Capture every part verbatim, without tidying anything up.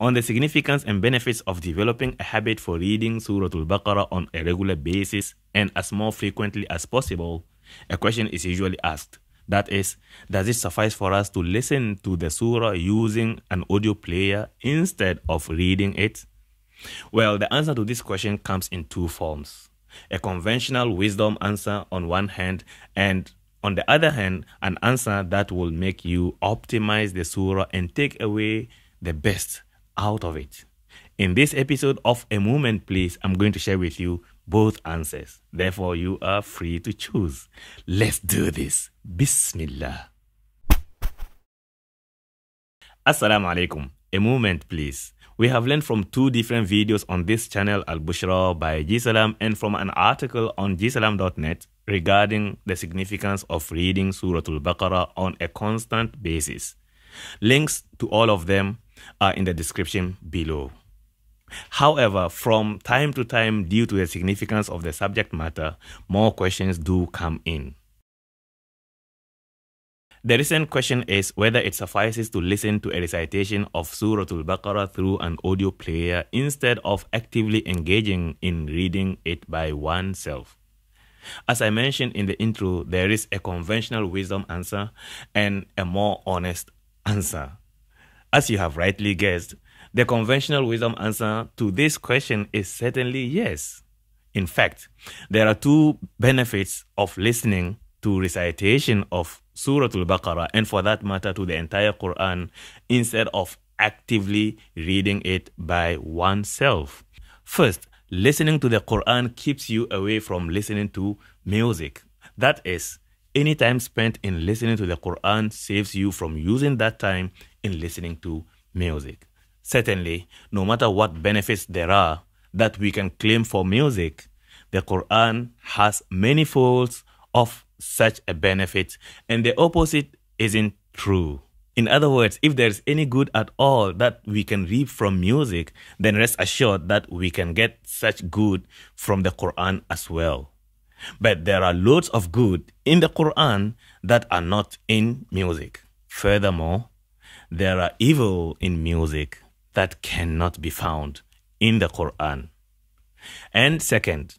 on the significance and benefits of developing a habit for reading Surah Al-Baqarah on a regular basis and as more frequently as possible, a question is usually asked. That is, does it suffice for us to listen to the surah using an audio player instead of reading it? Well, the answer to this question comes in two forms. A conventional wisdom answer on one hand, and on the other hand, an answer that will make you optimize the surah and take away the best out of it. In this episode of A Moment Please, I'm going to share with you both answers. Therefore, you are free to choose. Let's do this. Bismillah. Assalamu alaikum. A Moment Please. We have learned from two different videos on this channel, Al-Bushra by GSalam, and from an article on G Salam dot net regarding the significance of reading Surah Al-Baqarah on a constant basis. Links to all of them are in the description below. However, from time to time, due to the significance of the subject matter, more questions do come in. The recent question is whether it suffices to listen to a recitation of Surah Al-Baqarah through an audio player instead of actively engaging in reading it by oneself. As I mentioned in the intro, there is a conventional wisdom answer and a more honest answer. As you have rightly guessed, the conventional wisdom answer to this question is certainly yes. In fact, there are two benefits of listening to recitation of Surah Al-Baqarah, and for that matter to the entire Qur'an, instead of actively reading it by oneself. First, listening to the Qur'an keeps you away from listening to music. That is, any time spent in listening to the Qur'an saves you from using that time in listening to music. Certainly, no matter what benefits there are that we can claim for music, the Qur'an has many folds of such a benefit, and the opposite isn't true. In other words, if there's any good at all that we can reap from music, then rest assured that we can get such good from the Qur'an as well. But there are loads of good in the Qur'an that are not in music. Furthermore, there are evil in music that cannot be found in the Qur'an. And second,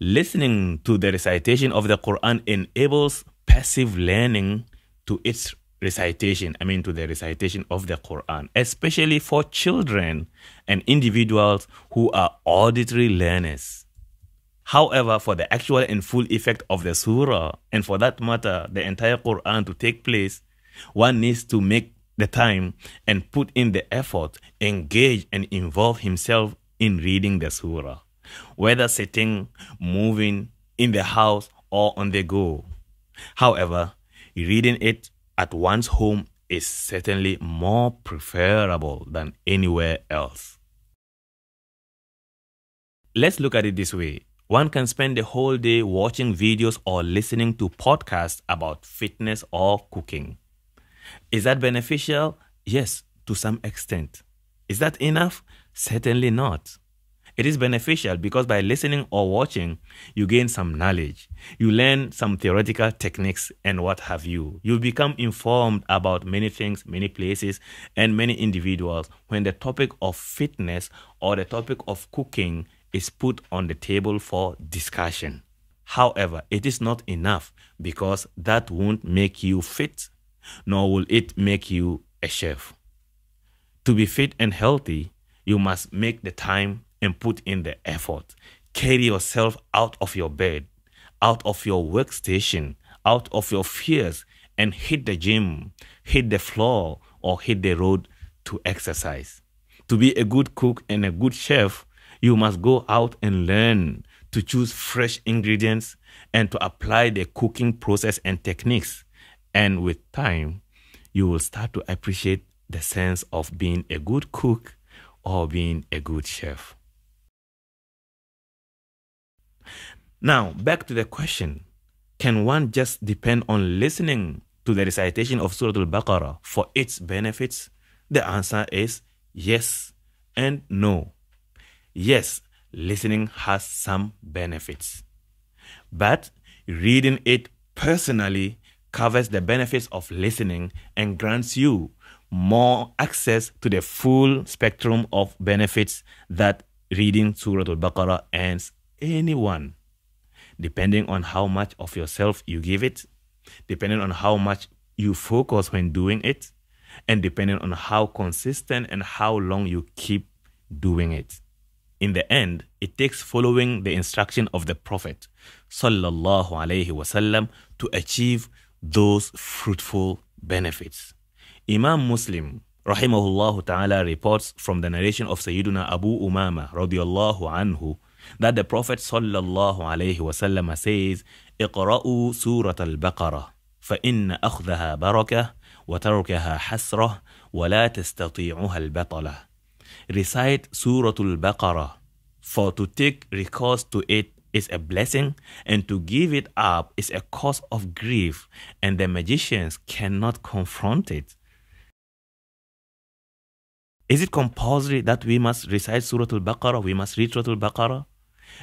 listening to the recitation of the Qur'an enables passive learning to its recitation, I mean to the recitation of the Qur'an, especially for children and individuals who are auditory learners. However, for the actual and full effect of the surah, and for that matter, the entire Qur'an to take place, one needs to make the time and put in the effort, engage and involve himself in reading the surah, whether sitting, moving, in the house, or on the go. However, reading it at one's home is certainly more preferable than anywhere else. Let's look at it this way. One can spend the whole day watching videos or listening to podcasts about fitness or cooking. Is that beneficial? Yes, to some extent. Is that enough? Certainly not. It is beneficial because by listening or watching, you gain some knowledge. You learn some theoretical techniques and what have you. You become informed about many things, many places, and many individuals when the topic of fitness or the topic of cooking is put on the table for discussion. However, it is not enough because that won't make you fit, nor will it make you a chef. To be fit and healthy, you must make the time and put in the effort. Carry yourself out of your bed, out of your workstation, out of your fears, and hit the gym, hit the floor, or hit the road to exercise. To be a good cook and a good chef, you must go out and learn to choose fresh ingredients and to apply the cooking process and techniques. And with time, you will start to appreciate the sense of being a good cook or being a good chef. Now, back to the question, can one just depend on listening to the recitation of Surah Al-Baqarah for its benefits? The answer is yes and no. Yes, listening has some benefits, but reading it personally covers the benefits of listening and grants you more access to the full spectrum of benefits that reading Surah Al-Baqarah earns anyone, depending on how much of yourself you give it, depending on how much you focus when doing it, and depending on how consistent and how long you keep doing it. In the end, it takes following the instruction of the Prophet sallallahu alaihi wasallam to achieve those fruitful benefits. Imam Muslim rahimahullah ta'ala reports from the narration of Sayyidina Abu Umama radiyallahu anhu that the Prophet sallallahu alaihi wasallam says, "Iqra'u Surah Al-Baqarah, fa inna akhdaha barakah wa tarkaha hasrah wa la tastati'uha al-batala." Recite Surah Al-Baqarah, for to take recourse to it is a blessing, and to give it up is a cause of grief, and the magicians cannot confront it. Is it compulsory that we must recite Surah Al-Baqarah, we must read Surah Al-Baqarah?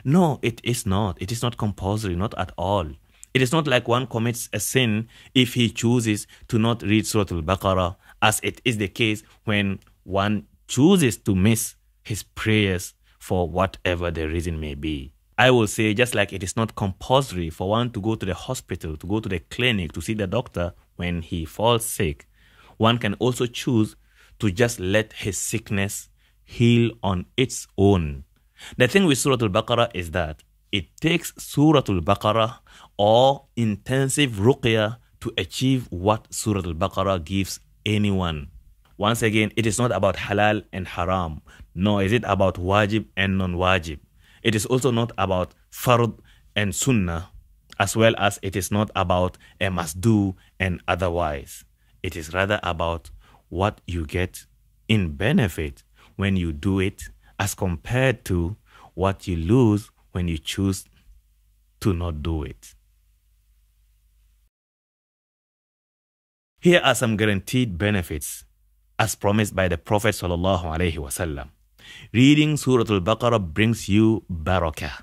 No, it is not. It is not compulsory, not at all. It is not like one commits a sin if he chooses to not read Surah Al-Baqarah, as it is the case when one chooses to miss his prayers for whatever the reason may be. I will say, just like it is not compulsory for one to go to the hospital, to go to the clinic, to see the doctor when he falls sick, one can also choose to just let his sickness heal on its own. The thing with Surah Al-Baqarah is that it takes Surah Al-Baqarah or intensive ruqyah to achieve what Surah Al-Baqarah gives anyone. Once again, it is not about halal and haram, nor is it about wajib and non-wajib. It is also not about fard and sunnah, as well as it is not about a must-do and otherwise. It is rather about what you get in benefit when you do it, as compared to what you lose when you choose to not do it. Here are some guaranteed benefits, as promised by the Prophet sallallahu alaihi wasallam. Reading Surah Al-Baqarah brings you barakah.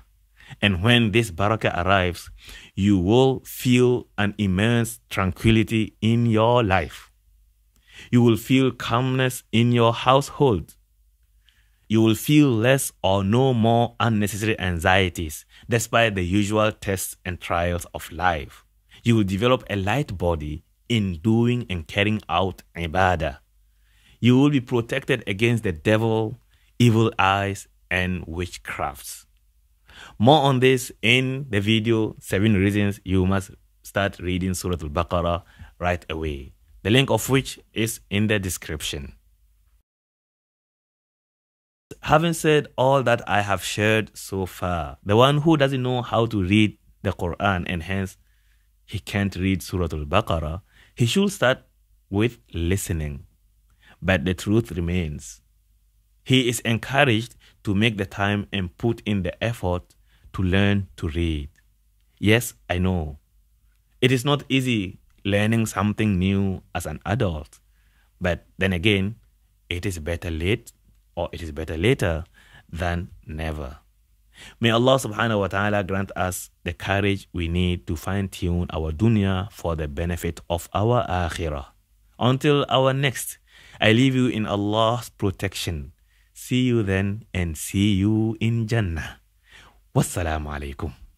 And when this barakah arrives, you will feel an immense tranquility in your life. You will feel calmness in your household. You will feel less or no more unnecessary anxieties, despite the usual tests and trials of life. You will develop a light body in doing and carrying out ibadah. You will be protected against the devil, evil eyes, and witchcrafts. More on this in the video, seven reasons you must start reading Surah Al-Baqarah right away, the link of which is in the description. Having said all that I have shared so far, the one who doesn't know how to read the Quran and hence he can't read Surah Al-Baqarah, he should start with listening. But the truth remains, he is encouraged to make the time and put in the effort to learn to read. Yes, I know, it is not easy learning something new as an adult. But then again, it is better late, or it is better later than never. May Allah subhanahu wa ta'ala grant us the courage we need to fine-tune our dunya for the benefit of our akhirah. Until our next, I leave you in Allah's protection. See you then, and see you in Jannah. Wassalamu alaikum.